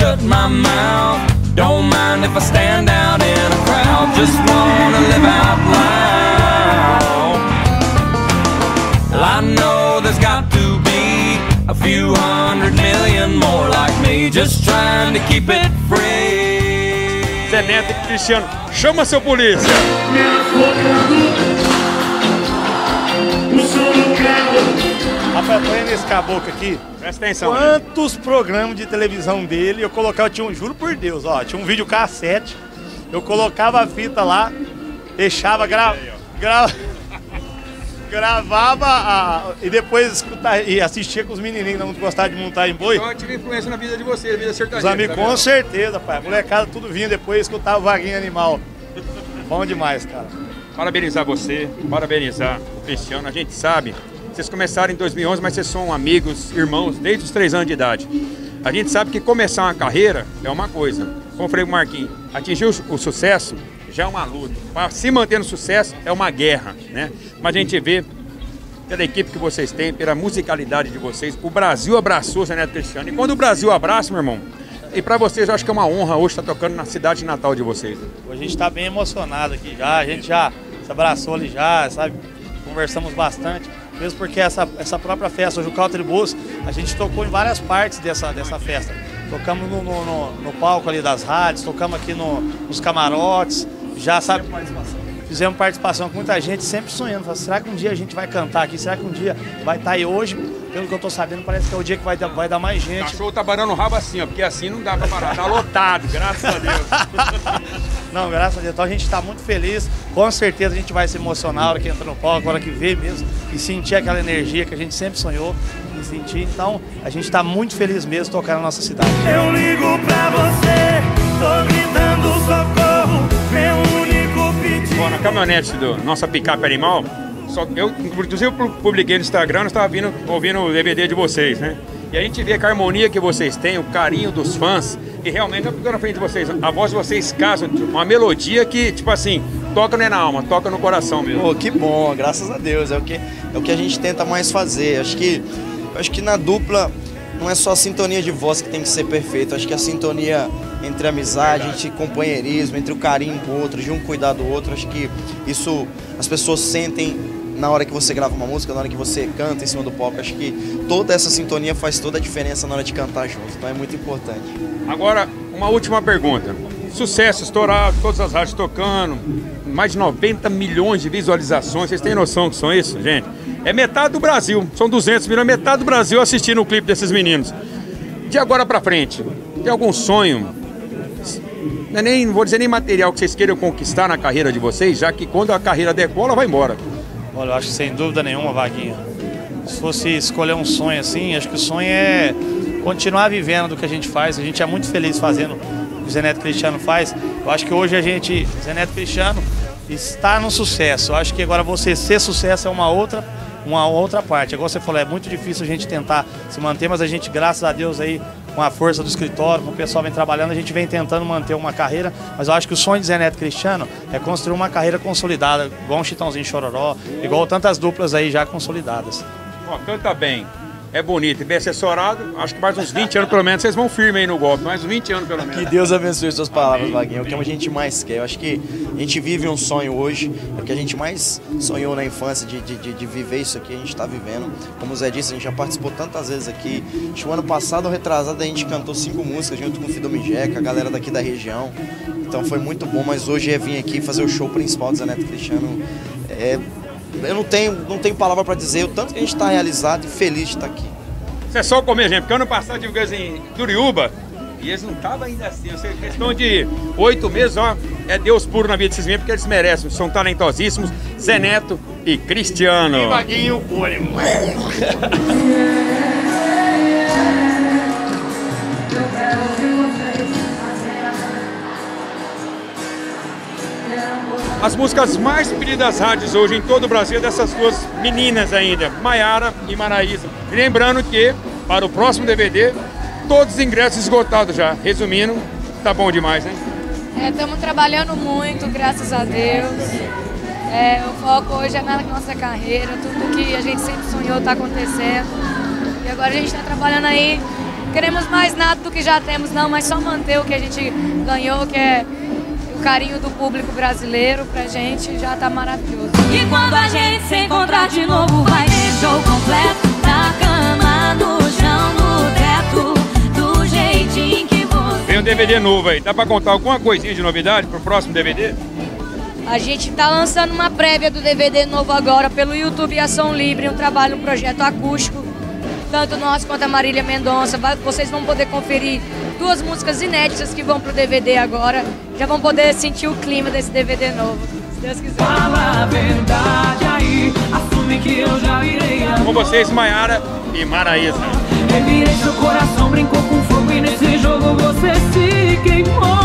shut my mouth. Don't mind if I stand out in a crowd. Just wanna live out loud. Well, I know there's got to be a few hundred million more like me, just trying to keep it free. Zé Neto e Cristiano, chama seu polícia. Me afogando, o som do carro. Rapaz, põe nesse caboclo aqui. Presta atenção. Quantos programas de televisão dele eu colocava, eu tinha um, juro por Deus, ó, tinha um vídeo cassete, eu colocava a fita lá, deixava, gravava e depois escutava, e assistia com os menininhos, não gostava de montar em boi. Então eu tive influência na vida de vocês, na vida sertaneja. Os amigos, tá, com certeza, pai. Molecada tudo vinha depois, escutava o Waguinho Animal. Bom demais, cara. Parabenizar você, parabenizar o Cristiano, a gente sabe. Vocês começaram em 2011, mas vocês são amigos, irmãos, desde os 3 anos de idade. A gente sabe que começar uma carreira é uma coisa. Como eu falei com o Marquinhos, atingir o sucesso já é uma luta. Para se manter no sucesso é uma guerra, né? Mas a gente vê, pela equipe que vocês têm, pela musicalidade de vocês, o Brasil abraçou o Zé Neto e Cristiano. E quando o Brasil abraça, meu irmão, e para vocês eu acho que é uma honra hoje estar tocando na cidade de Natal de vocês. A gente está bem emocionado aqui já, a gente já se abraçou ali já, sabe? Conversamos bastante. Mesmo porque essa própria festa, hoje o Country Bulls, a gente tocou em várias partes dessa festa. Tocamos no palco ali das rádios, tocamos aqui nos camarotes, já sabe, fizemos participação com muita gente, sempre sonhando. Falei, será que um dia a gente vai cantar aqui? Será que um dia vai estar aí hoje? Pelo que eu tô sabendo, parece que é o dia que vai dar mais gente. O cachorro tá barando o rabo assim, ó, porque assim não dá pra parar. Tá lotado, graças a Deus. Não, graças a Deus. Então a gente tá muito feliz. Com certeza a gente vai se emocionar a hora que entra no palco, a hora que vê mesmo. E sentir aquela energia que a gente sempre sonhou em sentir. Então a gente tá muito feliz mesmo tocar na nossa cidade. Eu ligo pra você, tô gritando socorro, meu único pedido. Bom, na caminhonete do nossa picape animal, eu, inclusive, eu publiquei no Instagram, eu estava ouvindo o DVD de vocês, né? E a gente vê que a harmonia que vocês têm, o carinho dos fãs, e realmente, eu fico na frente de vocês, a voz de vocês casa, uma melodia que, tipo assim, toca não é na alma, toca no coração mesmo. Pô, que bom, graças a Deus, é o que a gente tenta mais fazer. Acho que na dupla não é só a sintonia de voz que tem que ser perfeita, acho que a sintonia entre a amizade, entre companheirismo, entre o carinho pro outro, de um cuidar do outro, acho que isso as pessoas sentem na hora que você grava uma música, na hora que você canta em cima do palco. Acho que toda essa sintonia faz toda a diferença na hora de cantar junto, então é muito importante. Agora, uma última pergunta. Sucesso estourado, todas as rádios tocando, mais de 90 milhões de visualizações, vocês têm noção que são isso, gente? É metade do Brasil, são 200 milhões, metade do Brasil assistindo o clipe desses meninos. De agora pra frente, tem algum sonho? Não vou dizer nem material que vocês queiram conquistar na carreira de vocês, já que quando a carreira decola, vai embora. Olha, eu acho que sem dúvida nenhuma, Waguinho, se fosse escolher um sonho assim, acho que o sonho é continuar vivendo do que a gente faz. A gente é muito feliz fazendo o que o Zé Neto e Cristiano faz. Eu acho que hoje Zé Neto e Cristiano está no sucesso. Eu acho que agora você ser sucesso é uma outra parte. Agora você falou, é muito difícil a gente tentar se manter, mas a gente, graças a Deus, aí com a força do escritório, com o pessoal vem trabalhando, a gente vem tentando manter uma carreira, mas eu acho que o sonho de Zé Neto e Cristiano é construir uma carreira consolidada, igual um Chitãozinho e Xororó, igual tantas duplas aí já consolidadas. Ó, canta bem, é bonito e bem assessorado, acho que mais uns 20 anos pelo menos, vocês vão firme aí no golpe, mais uns 20 anos pelo menos. Que Deus abençoe suas palavras, Waguinho, é o que a gente mais quer. Eu acho que a gente vive um sonho hoje, é o que a gente mais sonhou na infância, de viver isso aqui, a gente está vivendo. Como o Zé disse, a gente já participou tantas vezes aqui, acho que o ano passado, retrasado, a gente cantou 5 músicas junto com o Fidomi Jeca, a galera daqui da região, então foi muito bom, mas hoje é vir aqui fazer o show principal do Zé Neto e Cristiano, eu não tenho palavra para dizer o tanto que a gente está realizado e feliz de estar aqui. Isso é só comer, gente, porque ano passado eu divulguei em Turiúba e eles não estavam ainda assim. Essa questão de 8 meses, ó, é Deus puro na vida desses meninos, porque eles merecem, são talentosíssimos, Zé Neto e Cristiano. E Waguinho, as músicas mais pedidas das rádios hoje em todo o Brasil, dessas duas meninas ainda, Maiara e Maraísa. E lembrando que, para o próximo DVD, todos os ingressos esgotados já. Resumindo, tá bom demais, né? Estamos trabalhando muito, graças a Deus. O foco hoje é na nossa carreira, tudo que a gente sempre sonhou tá acontecendo. E agora a gente tá trabalhando aí queremos mais nada do que já temos, não, mas só manter o que a gente ganhou, que é o carinho do público brasileiro pra gente, já tá maravilhoso. E quando a gente se encontrar de novo, vai ter show completo, na cama, no chão, no teto, do jeitinho que você... Tem um DVD novo aí, dá pra contar alguma coisinha de novidade pro próximo DVD? A gente tá lançando uma prévia do DVD novo agora pelo YouTube Ação Livre, um trabalho, um projeto acústico, tanto nós quanto a Marília Mendonça. Vocês vão poder conferir 2 músicas inéditas que vão pro DVD agora. Já vão poder sentir o clima desse DVD novo, se Deus quiser. Fala a verdade aí, assume que eu já irei. Com vocês, Maiara e Maraísa. Revirei seu coração, brincou com fogo e nesse jogo você se queimou.